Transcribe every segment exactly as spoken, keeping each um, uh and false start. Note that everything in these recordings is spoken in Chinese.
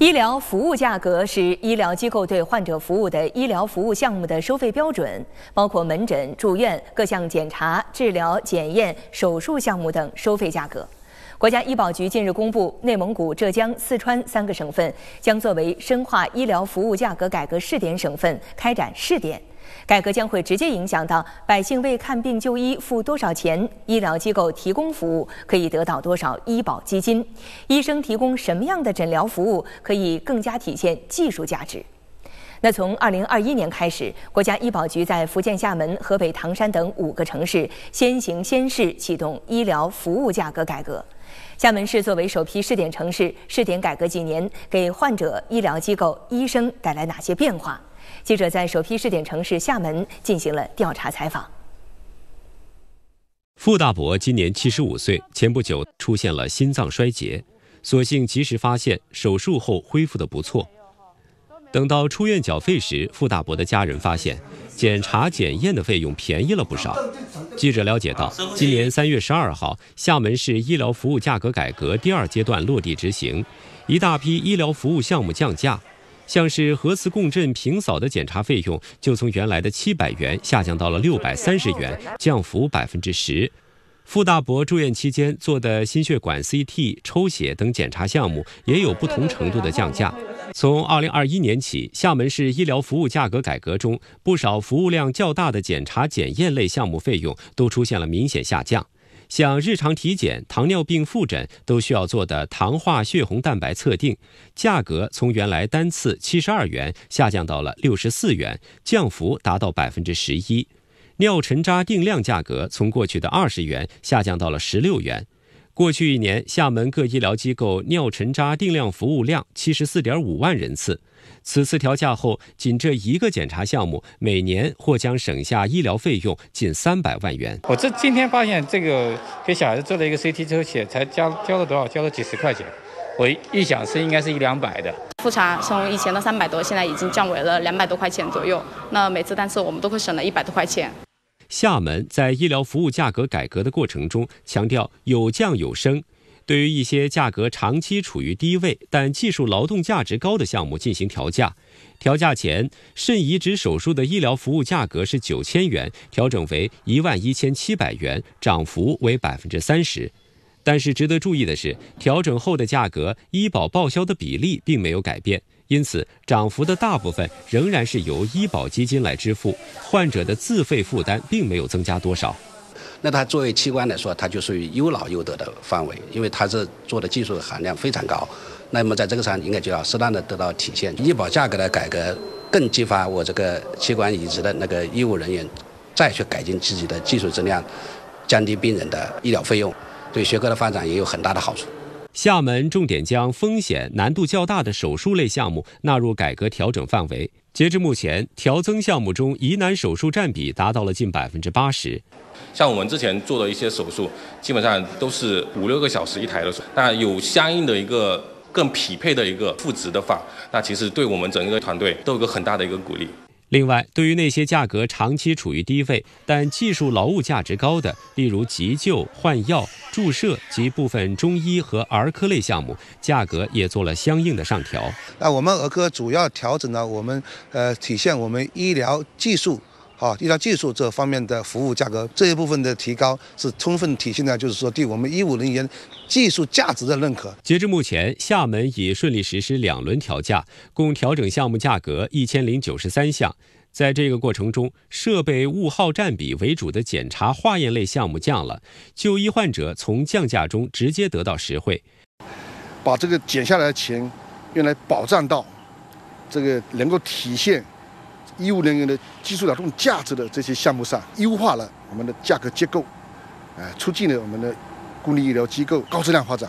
医疗服务价格是医疗机构对患者服务的医疗服务项目的收费标准，包括门诊、住院、各项检查、治疗、检验、手术项目等收费价格。国家医保局近日公布，内蒙古、浙江、四川三个省份将作为深化医疗服务价格改革试点省份开展试点。改革将会直接影响到百姓为看病就医付多少钱，医疗机构提供服务可以得到多少医保基金，医生提供什么样的诊疗服务可以更加体现技术价值。那从二零二一年开始，国家医保局在福建厦门、河北唐山等五个城市先行先试启动医疗服务价格改革。厦门市作为首批试点城市，试点改革几年给患者、医疗机构、医生带来哪些变化？记者在首批试点城市厦门进行了调查采访。傅大伯今年七十五岁，前不久出现了心脏衰竭，所幸及时发现，手术后恢复得不错。等到出院缴费时，傅大伯的家人发现，检查检验的费用便宜了不少。记者了解到，今年三月十二号，厦门市医疗服务价格改革第二阶段落地执行，一大批医疗服务项目降价。像是核磁共振平扫的检查费用就从原来的七百元下降到了六百三十元，降幅百分之十。傅大伯住院期间做的心血管 C T、抽血等检查项目也有不同程度的降价。从二零二一年起，厦门市医疗服务价格改革中，不少服务量较大的检查检验类项目费用都出现了明显下降。像日常体检、糖尿病复诊都需要做的糖化血红蛋白测定，价格从原来单次七十二元下降到了六十四元，降幅达到百分之十一。尿沉渣定量价格从过去的二十元下降到了十六元。过去一年，厦门各医疗机构尿沉渣定量服务量七十四点五万人次。此次调价后，仅这一个检查项目，每年或将省下医疗费用近三百万元。我这今天发现，这个给小孩子做了一个 C T 抽血，才交交了多少？交了几十块钱。我一想是应该是一两百的。复查从以前的三百多，现在已经降为了两百多块钱左右。那每次单次我们都会省了一百多块钱。厦门在医疗服务价格改革的过程中，强调有降有升。对于一些价格长期处于低位但技术劳动价值高的项目进行调价。调价前，肾移植手术的医疗服务价格是九千元，调整为一万一千七百元，涨幅为百分之三十。但是值得注意的是，调整后的价格医保报销的比例并没有改变，因此涨幅的大部分仍然是由医保基金来支付，患者的自费负担并没有增加多少。那它作为器官来说，它就属于优劳优得的范围，因为它是做的技术含量非常高。那么在这个上应该就要适当的得到体现。医保价格的改革更激发我这个器官移植的那个医务人员再去改进自己的技术质量，降低病人的医疗费用，对学科的发展也有很大的好处。厦门重点将风险难度较大的手术类项目纳入改革调整范围。截至目前，调增项目中疑难手术占比达到了近百分之八十。像我们之前做的一些手术，基本上都是五六个小时一台的手术，那有相应的一个更匹配的一个赋值的话，那其实对我们整个团队都有个很大的一个鼓励。另外，对于那些价格长期处于低位但技术劳务价值高的，例如急救、换药、注射及部分中医和儿科类项目，价格也做了相应的上调。那我们儿科主要调整了我们呃体现我们医疗技术。好，医疗技术这方面的服务价格这一部分的提高，是充分体现了就是说对我们医务人员技术价值的认可。截至目前，厦门已顺利实施两轮调价，共调整项目价格一千零九十三项。在这个过程中，设备物耗占比为主的检查化验类项目降了，就医患者从降价中直接得到实惠，把这个减下来的钱用来保障到这个能够体现医务人员的技术劳动价值的这些项目上，优化了我们的价格结构，呃，促进了我们的公立医疗机构高质量发展。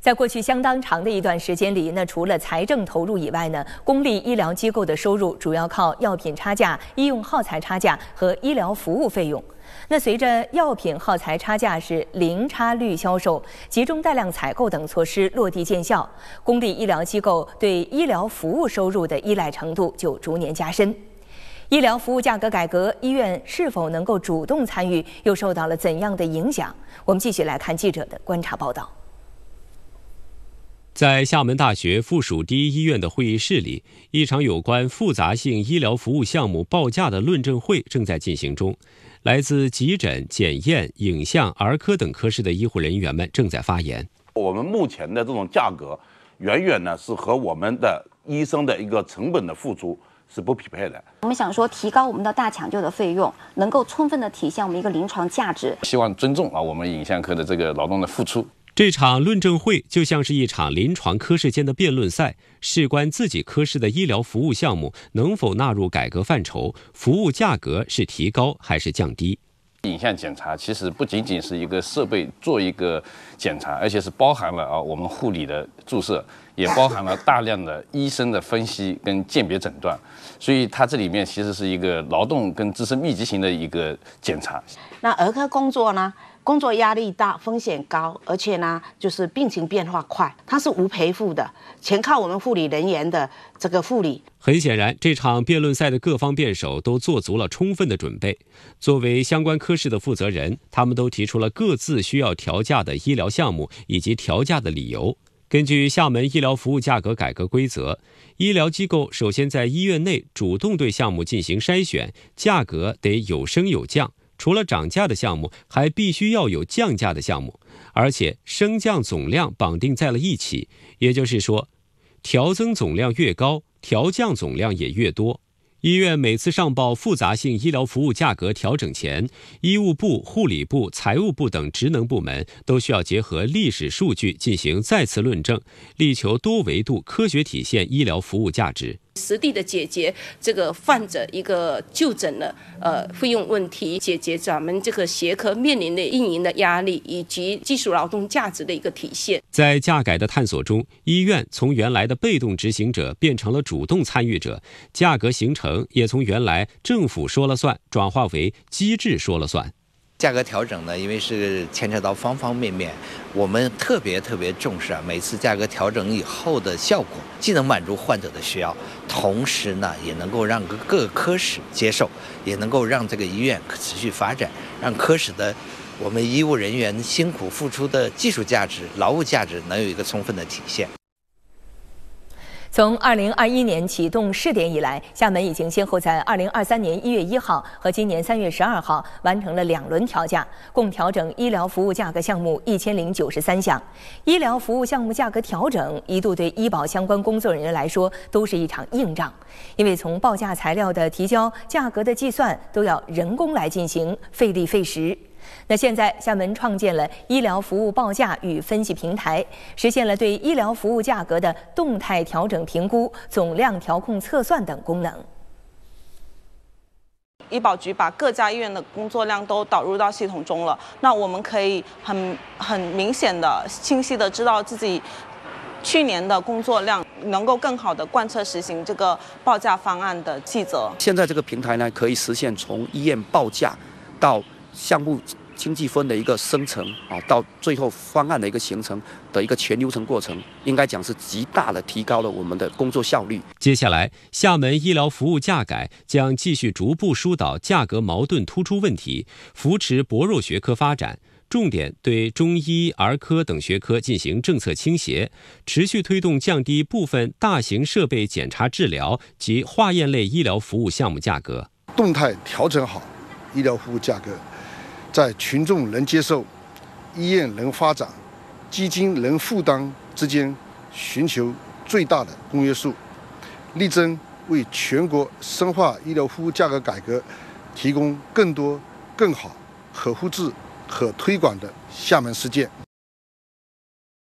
在过去相当长的一段时间里，那除了财政投入以外呢，公立医疗机构的收入主要靠药品差价、医用耗材差价和医疗服务费用。那随着药品耗材差价是零差率销售、集中带量采购等措施落地见效，公立医疗机构对医疗服务收入的依赖程度就逐年加深。医疗服务价格改革，医院是否能够主动参与，又受到了怎样的影响？我们继续来看记者的观察报道。在厦门大学附属第一医院的会议室里，一场有关复杂性医疗服务项目报价的论证会正在进行中。来自急诊、检验、影像、儿科等科室的医护人员们正在发言。我们目前的这种价格，远远呢是和我们的医生的一个成本的付出是不匹配的。我们想说，提高我们的大抢救的费用，能够充分的体现我们一个临床价值。希望尊重啊我们影像科的这个劳动的付出。 这场论证会就像是一场临床科室间的辩论赛，事关自己科室的医疗服务项目能否纳入改革范畴，服务价格是提高还是降低。影像检查其实不仅仅是一个设备做一个检查，而且是包含了啊我们护理的注射，也包含了大量的医生的分析跟鉴别诊断，所以它这里面其实是一个劳动跟知识密集型的一个检查。那儿科工作呢？ 工作压力大，风险高，而且呢，就是病情变化快，它是无赔付的，全靠我们护理人员的这个护理。很显然，这场辩论赛的各方辩手都做足了充分的准备。作为相关科室的负责人，他们都提出了各自需要调价的医疗项目以及调价的理由。 根据厦门医疗服务价格改革规则，医疗机构首先在医院内主动对项目进行筛选，价格得有升有降。除了涨价的项目，还必须要有降价的项目，而且升降总量绑定在了一起。也就是说，调增总量越高，调降总量也越多。 医院每次上报复杂性医疗服务价格调整前，医务部、护理部、财务部等职能部门都需要结合历史数据进行再次论证，力求多维度科学体现医疗服务价值，实地的解决这个患者一个就诊的呃费用问题，解决咱们这个学科面临的运营的压力以及技术劳动价值的一个体现。在价改的探索中，医院从原来的被动执行者变成了主动参与者，价格形成 也从原来政府说了算，转化为机制说了算。价格调整呢，因为是牵扯到方方面面，我们特别特别重视啊。每次价格调整以后的效果，既能满足患者的需要，同时呢，也能够让各个科室接受，也能够让这个医院持续发展，让科室的我们医务人员辛苦付出的技术价值、劳务价值能有一个充分的体现。 从二零二一年启动试点以来，厦门已经先后在二零二三年一月一号和今年三月十二号完成了两轮调价，共调整医疗服务价格项目 一千零九十三 项。医疗服务项目价格调整一度对医保相关工作人员来说都是一场硬仗，因为从报价材料的提交、价格的计算都要人工来进行，费力费时。 那现在，厦门创建了医疗服务报价与分析平台，实现了对医疗服务价格的动态调整评估、总量调控测算等功能。医保局把各家医院的工作量都导入到系统中了，那我们可以很很明显的、清晰的知道自己去年的工作量，能够更好的贯彻实行这个报价方案的细则。现在这个平台呢，可以实现从医院报价到 项目经济分的一个生成啊，到最后方案的一个形成的一个全流程过程，应该讲是极大的提高了我们的工作效率。接下来，厦门医疗服务价改将继续逐步疏导价格矛盾突出问题，扶持薄弱学科发展，重点对中医、儿科等学科进行政策倾斜，持续推动降低部分大型设备检查治疗及化验类医疗服务项目价格，动态调整好医疗服务价格， 在群众能接受、医院能发展、基金能负担之间，寻求最大的公约数，力争为全国深化医疗服务价格改革提供更多、更好、可复制、可推广的厦门实践。